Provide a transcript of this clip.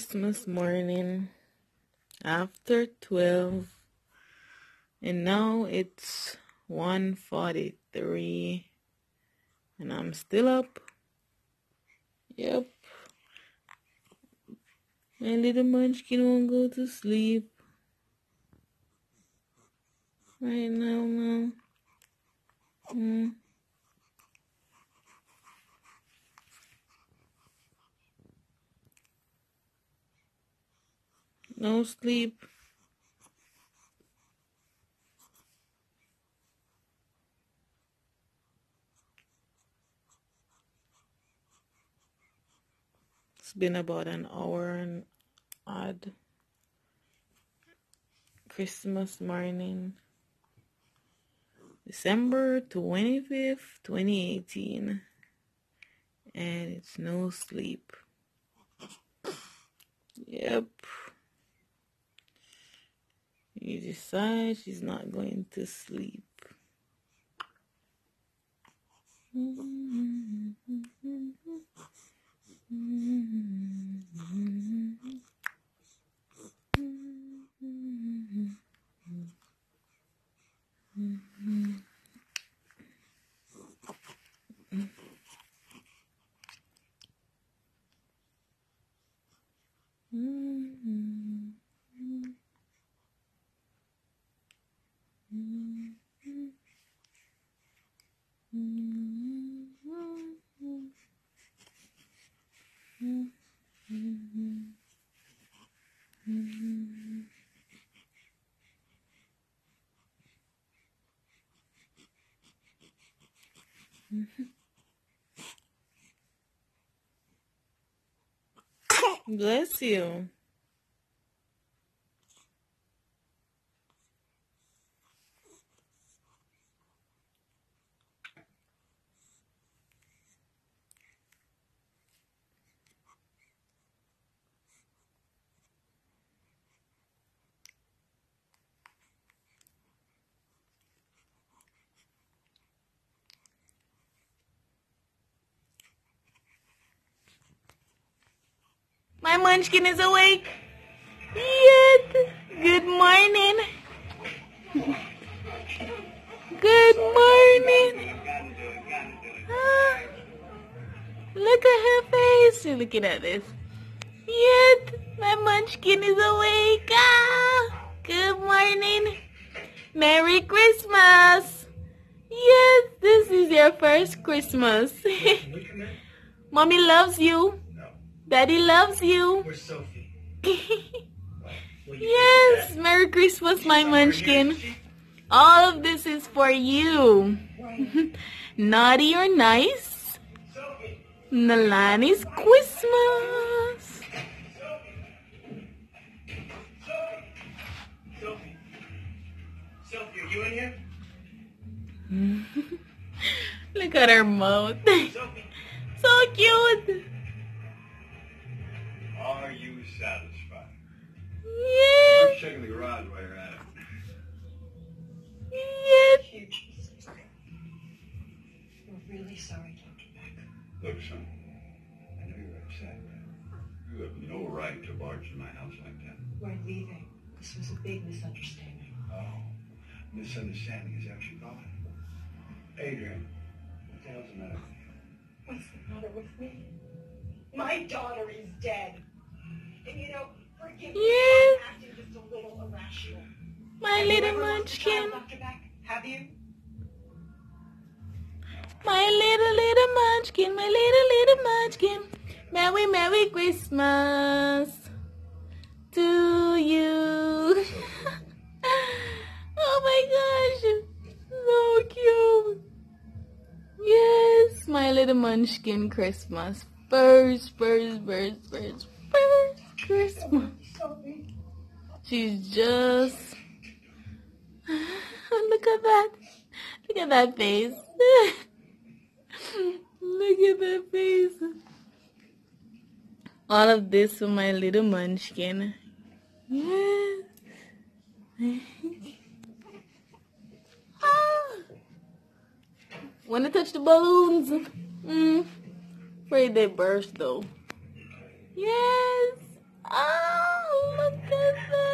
Christmas morning after 12, and now it's 1:43 and I'm still up. Yep, my little munchkin won't go to sleep right now, Mom. No sleep. It's been about an hour and odd. Christmas morning, December 25th, 2018, and it's no sleep. Yep. You decide she's not going to sleep. Bless you. My munchkin is awake. Yet. Good morning. Good morning. Ah, look at her face. You're looking at this. Yet. My munchkin is awake. Ah, good morning. Merry Christmas. Yes, this is your first Christmas. Mommy loves you. Daddy loves you. We're Sophie. Yes, Merry Christmas, my munchkin. All of this is for you. Naughty or nice? Nalani's Christmas. Sophie, are you in here? Look at her mouth. So cute. Are you satisfied? Yes. I'm checking the garage while you're at it. Yes. We're really sorry, Dr. Beck. Look, son, I know you're upset. You have no right to barge in my house like that. We're leaving. This was a big misunderstanding. Oh, misunderstanding is actually gone. Adrian, what the hell's the matter with you? What's the matter with me? My daughter is dead. And you know, forgive me, I'm acting just a little irrational. My little munchkin. Have you? My little munchkin, my little munchkin. Merry, Merry Christmas to you. Oh my gosh, so cute. Yes, my little munchkin Christmas. First Christmas. She's just... Look at that. Look at that face. Look at that face. All of this for my little munchkin. Yes. Ah. Wanna touch the balloons? Afraid they burst though. Yes. Oh, look at that.